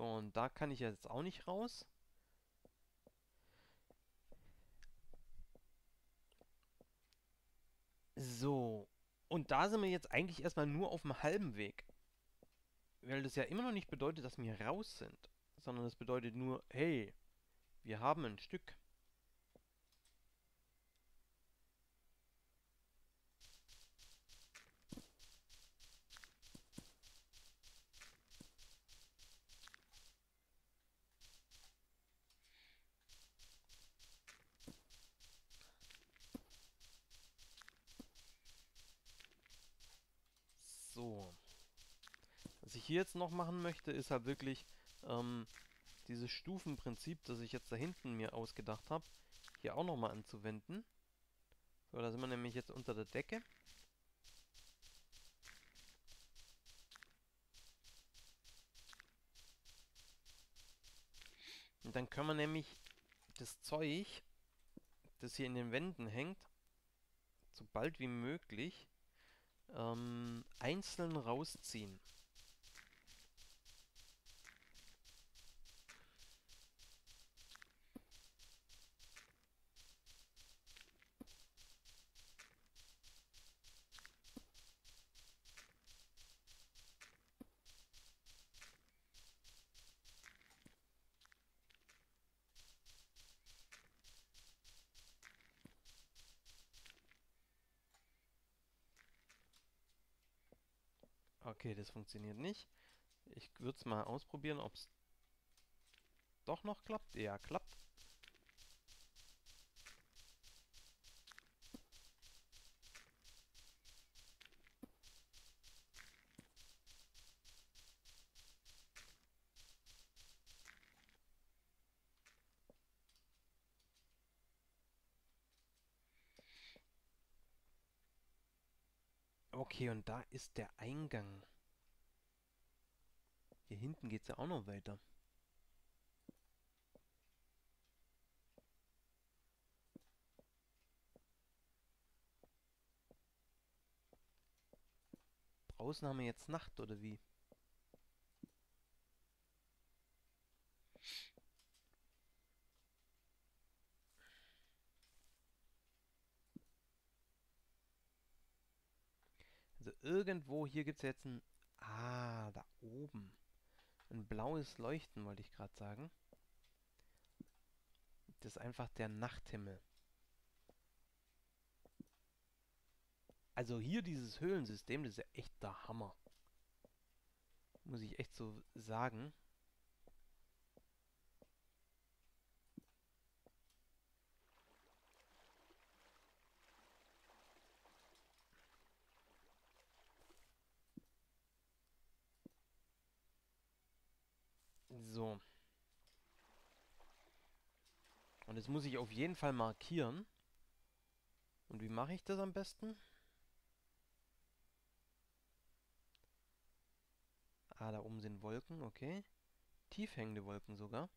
So, und da kann ich jetzt auch nicht raus. So, und da sind wir jetzt eigentlich erstmal nur auf dem halben Weg. Weil das ja immer noch nicht bedeutet, dass wir raus sind, sondern das bedeutet nur, hey, wir haben ein Stück. So. Was ich hier jetzt noch machen möchte, ist halt wirklich dieses Stufenprinzip, das ich jetzt da hinten mir ausgedacht habe, hier auch nochmal anzuwenden. So, da sind wir nämlich jetzt unter der Decke. Und dann können wir nämlich das Zeug, das hier in den Wänden hängt, so bald wie möglich einzeln rausziehen. Okay, das funktioniert nicht. Ich würde es mal ausprobieren, ob es doch noch klappt. Ja, klappt. Okay, und da ist der Eingang. Hier hinten geht es ja auch noch weiter. Draußen haben wir jetzt Nacht, oder wie? Also irgendwo, hier gibt es jetzt ein... Ah, da oben. Ein blaues Leuchten, wollte ich gerade sagen. Das ist einfach der Nachthimmel. Also hier dieses Höhlensystem, das ist ja echt der Hammer. Muss ich echt so sagen. So. Und jetzt muss ich auf jeden Fall markieren. Und wie mache ich das am besten? Ah, da oben sind Wolken, okay. Tiefhängende Wolken sogar.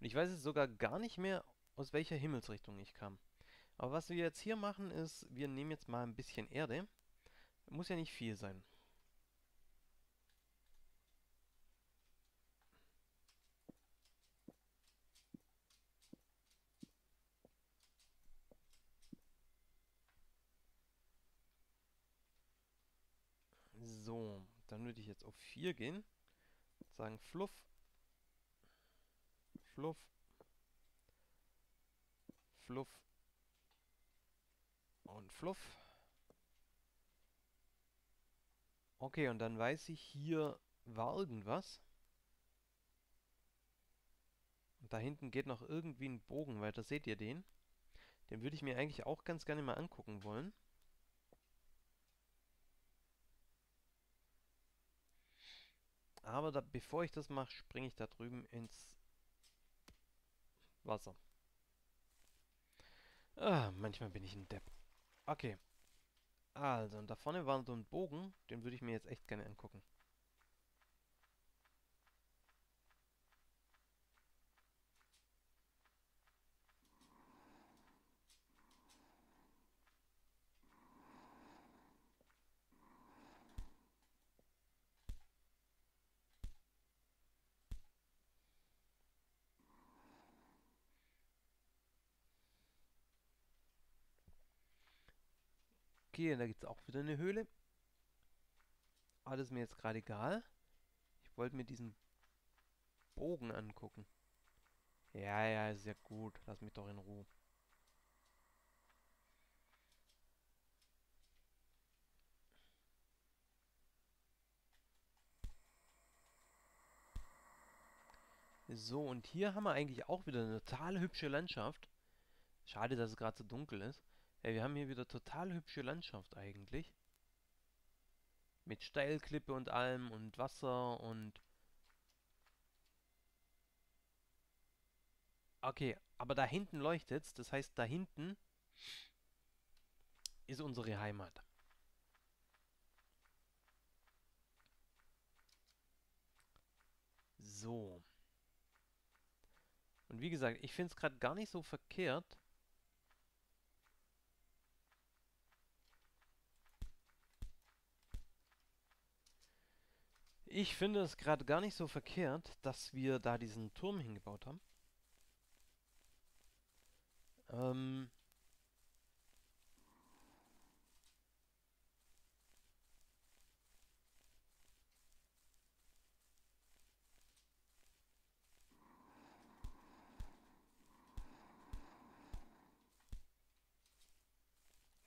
Und ich weiß jetzt sogar gar nicht mehr, aus welcher Himmelsrichtung ich kam. Aber was wir jetzt hier machen ist, wir nehmen jetzt mal ein bisschen Erde. Muss ja nicht viel sein. So, dann würde ich jetzt auf 4 gehen, sagen Fluff, Fluff, Fluff und Fluff. Okay, und dann weiß ich, hier war irgendwas. Und da hinten geht noch irgendwie ein Bogen weiter, seht ihr den? Den würde ich mir eigentlich auch ganz gerne mal angucken wollen. Aber da, bevor ich das mache, springe ich da drüben ins Wasser. Ah, manchmal bin ich ein Depp. Okay. Also, und da vorne war so ein Bogen. Den würde ich mir jetzt echt gerne angucken. Okay, und da gibt es auch wieder eine Höhle. Alles mir jetzt gerade egal. Ich wollte mir diesen Bogen angucken. Ja, ist ja gut. Lass mich doch in Ruhe. So, und hier haben wir eigentlich auch wieder eine total hübsche Landschaft. Schade, dass es gerade so dunkel ist. Ja, wir haben hier wieder total hübsche Landschaft eigentlich. Mit Steilklippe und allem und Wasser und... Okay, aber da hinten leuchtet's. Das heißt, da hinten ist unsere Heimat. So. Und wie gesagt, ich finde es gerade gar nicht so verkehrt. Ich finde es gerade gar nicht so verkehrt, dass wir da diesen Turm hingebaut haben.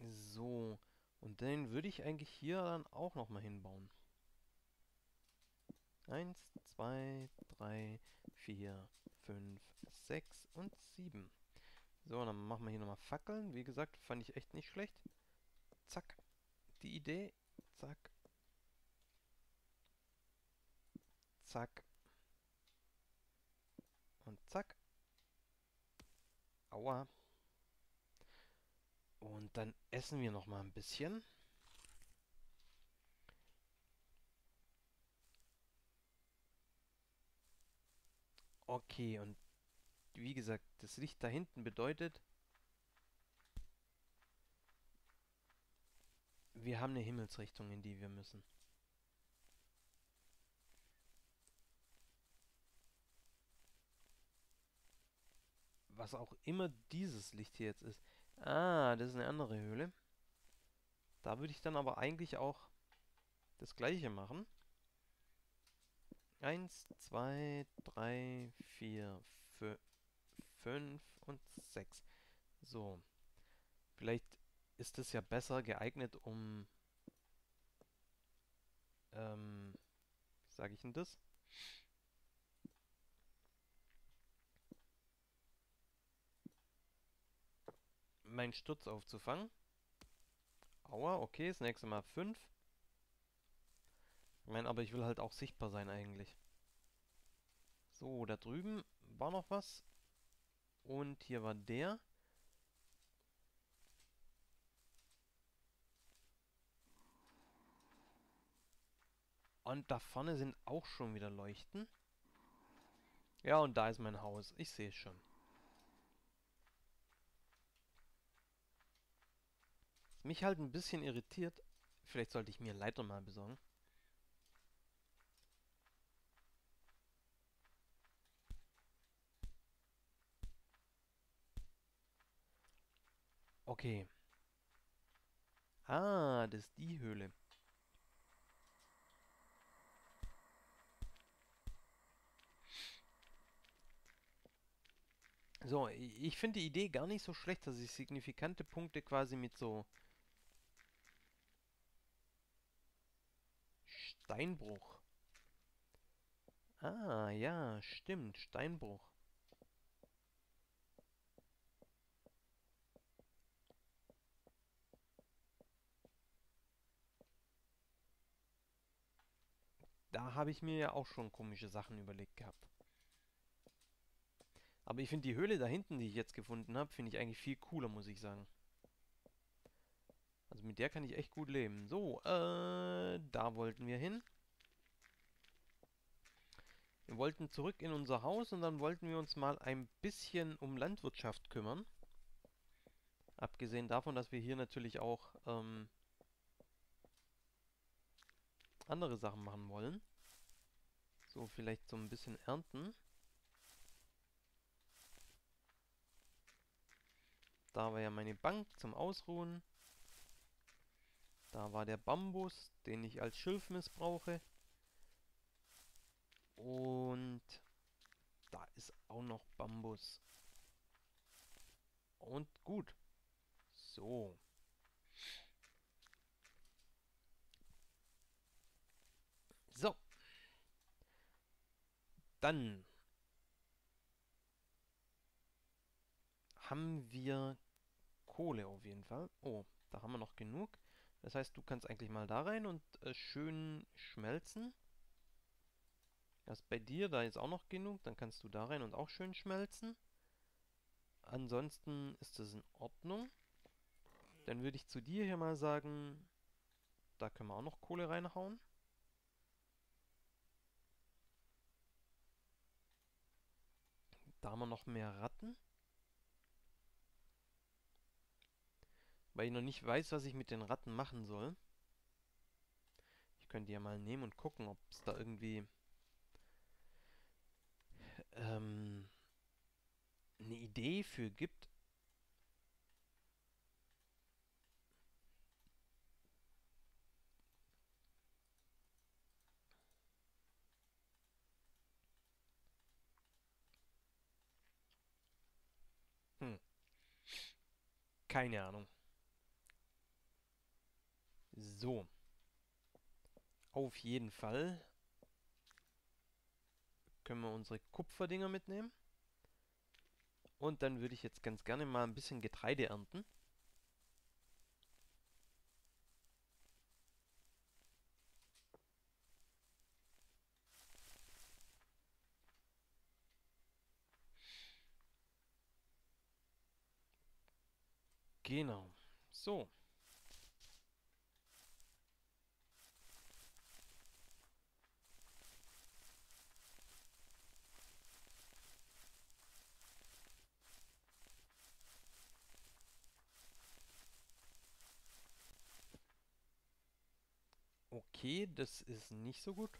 So, und den würde ich eigentlich hier dann auch nochmal hinbauen. 1, 2, 3, 4, 5, 6 und 7. So, dann machen wir hier nochmal Fackeln. Wie gesagt, fand ich echt nicht schlecht. Zack. Die Idee. Zack. Zack. Und zack. Aua. Und dann essen wir nochmal ein bisschen. Okay, und wie gesagt, das Licht da hinten bedeutet, wir haben eine Himmelsrichtung, in die wir müssen. Was auch immer dieses Licht hier jetzt ist. Ah, das ist eine andere Höhle. Da würde ich dann aber eigentlich auch das Gleiche machen. 1, 2, 3, 4, 5 und 6. So. Vielleicht ist es ja besser geeignet, um... wie sage ich denn das? Meinen Sturz aufzufangen. Aua, okay, das nächste Mal 5. Ich meine, aber ich will halt auch sichtbar sein eigentlich. So, da drüben war noch was. Und hier war der. Und da vorne sind auch schon wieder Leuchten. Ja, und da ist mein Haus. Ich sehe es schon. Mich halt ein bisschen irritiert. Vielleicht sollte ich mir Leiter mal besorgen. Okay. Ah, das ist die Höhle. So, ich finde die Idee gar nicht so schlecht, dass ich signifikante Punkte quasi mit so... Steinbruch. Ah, ja, stimmt. Steinbruch. Da habe ich mir ja auch schon komische Sachen überlegt gehabt. Aber ich finde die Höhle da hinten, die ich jetzt gefunden habe, finde ich eigentlich viel cooler, muss ich sagen. Also mit der kann ich echt gut leben. So, da wollten wir hin. Wir wollten zurück in unser Haus und dann wollten wir uns mal ein bisschen um Landwirtschaft kümmern. Abgesehen davon, dass wir hier natürlich auch andere Sachen machen wollen. So, vielleicht so ein bisschen ernten. Da war ja meine Bank zum Ausruhen. Da war der Bambus, den ich als Schilf missbrauche. Und da ist auch noch Bambus. Und gut. So. So. Dann haben wir Kohle auf jeden Fall. Oh, da haben wir noch genug. Das heißt, du kannst eigentlich mal da rein und schön schmelzen. Das bei dir, da ist auch noch genug. Dann kannst du da rein und auch schön schmelzen. Ansonsten ist das in Ordnung. Dann würde ich zu dir hier mal sagen, da können wir auch noch Kohle reinhauen. Da haben wir noch mehr Ratten. Weil ich noch nicht weiß, was ich mit den Ratten machen soll. Ich könnte die ja mal nehmen und gucken, ob es da irgendwie eine Idee für gibt. Keine Ahnung. So. Auf jeden Fall können wir unsere Kupferdinger mitnehmen. Und dann würde ich jetzt ganz gerne mal ein bisschen Getreide ernten. Genau. So. Okay, das ist nicht so gut.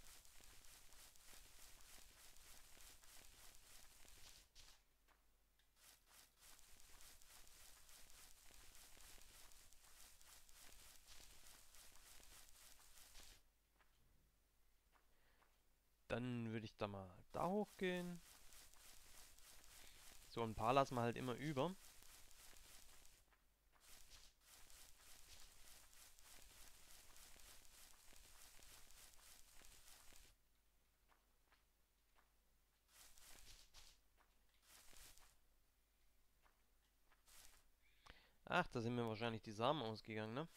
Dann würde ich da mal da hochgehen. So ein paar lassen wir halt immer über. Ach, da sind mir wahrscheinlich die Samen ausgegangen, ne?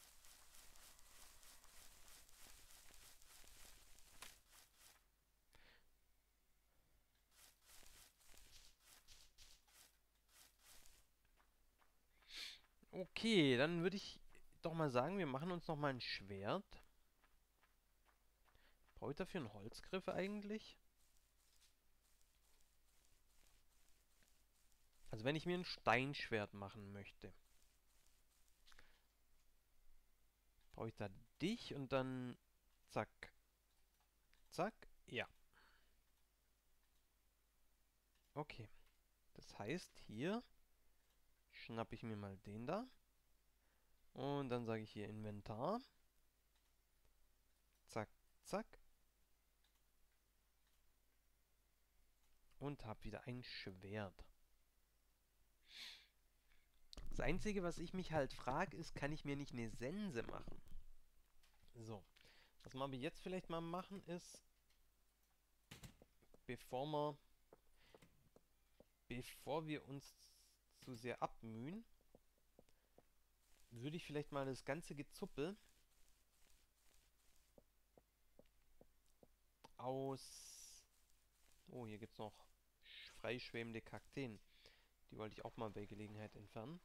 Okay, dann würde ich doch mal sagen, wir machen uns noch mal ein Schwert. Brauche ich dafür einen Holzgriff eigentlich? Also wenn ich mir ein Steinschwert machen möchte, brauche ich da dich und dann zack. Zack, ja. Okay. Das heißt, hier schnappe ich mir mal den da. Und dann sage ich hier Inventar. Zack, zack. Und habe wieder ein Schwert. Das Einzige, was ich mich halt frage, ist, kann ich mir nicht eine Sense machen? So. Was wir aber jetzt vielleicht mal machen ist, bevor wir uns zu sehr abmühen, würde ich vielleicht mal das ganze Gezuppel aus... Oh, hier gibt es noch freischwebende Kakteen. Die wollte ich auch mal bei Gelegenheit entfernen.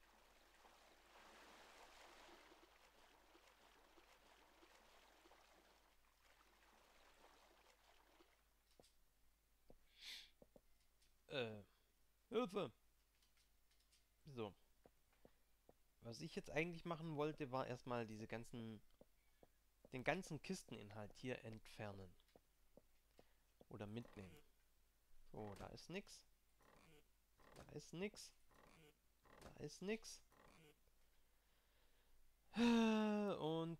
Hilfe! So. Was ich jetzt eigentlich machen wollte, war erstmal diese ganzen... den ganzen Kisteninhalt hier entfernen. Oder mitnehmen. So, da ist nix. Da ist nix. Da ist nix. Und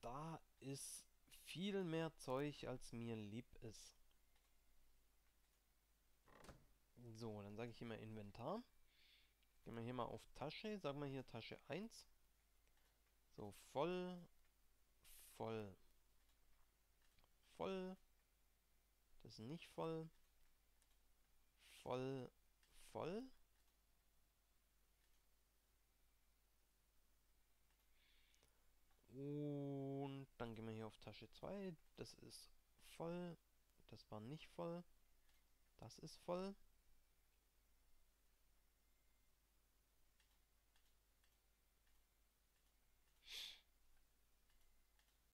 Da ist viel mehr Zeug, als mir lieb ist. So, dann sage ich immer Inventar. Gehen wir hier mal auf Tasche. Sagen wir hier Tasche 1. So, voll. Das ist nicht voll. Voll. Und dann gehen wir hier auf Tasche 2. Das ist voll. Das war nicht voll. Das ist voll.